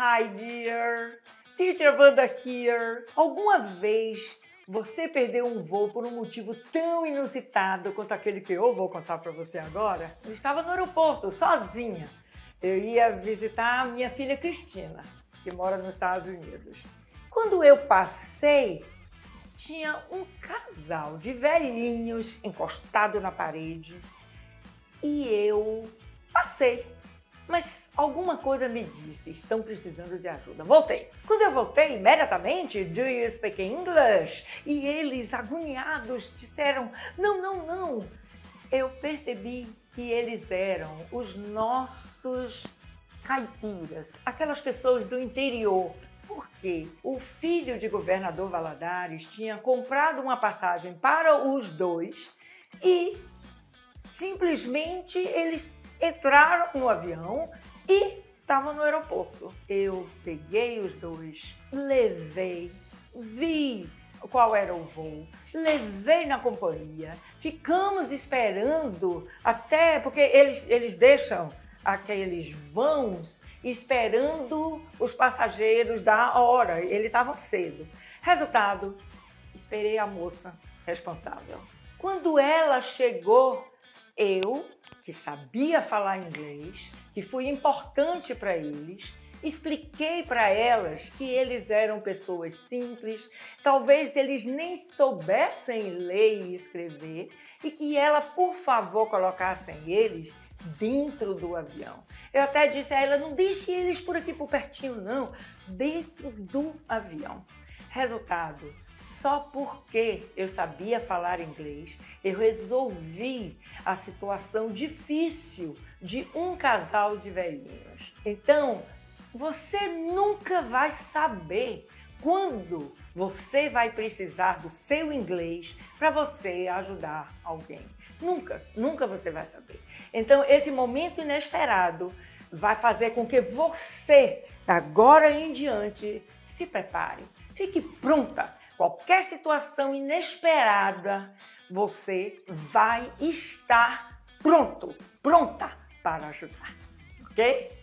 Hi dear, teacher Vanda here. Alguma vez você perdeu um voo por um motivo tão inusitado quanto aquele que eu vou contar para você agora? Eu estava no aeroporto, sozinha. Eu ia visitar a minha filha Cristina, que mora nos Estados Unidos. Quando eu passei, tinha um casal de velhinhos encostado na parede e eu passei. Mas alguma coisa me disse, estão precisando de ajuda. Voltei. Quando eu voltei, imediatamente, do you speak English? E eles, agoniados, disseram, não, não, não. Eu percebi que eles eram os nossos caipiras, aquelas pessoas do interior. Porque o filho de governador Valadares tinha comprado uma passagem para os dois e simplesmente eles entraram no avião e estavam no aeroporto. Eu peguei os dois, levei, vi qual era o voo, levei na companhia, ficamos esperando até, porque eles deixam aqueles vãos esperando os passageiros da hora, eles estavam cedo. Resultado, esperei a moça responsável. Quando ela chegou, eu, que sabia falar inglês, que fui importante para eles, expliquei para elas que eles eram pessoas simples, talvez eles nem soubessem ler e escrever e que ela, por favor, colocassem eles dentro do avião. Eu até disse a ela, não deixe eles por aqui, por pertinho, não, dentro do avião. Resultado, só porque eu sabia falar inglês, eu resolvi a situação difícil de um casal de velhinhos. Então, você nunca vai saber quando você vai precisar do seu inglês para você ajudar alguém. Nunca, nunca você vai saber. Então, esse momento inesperado vai fazer com que você, agora em diante, se prepare. Fique pronta. Qualquer situação inesperada, você vai estar pronto, pronta para ajudar, ok?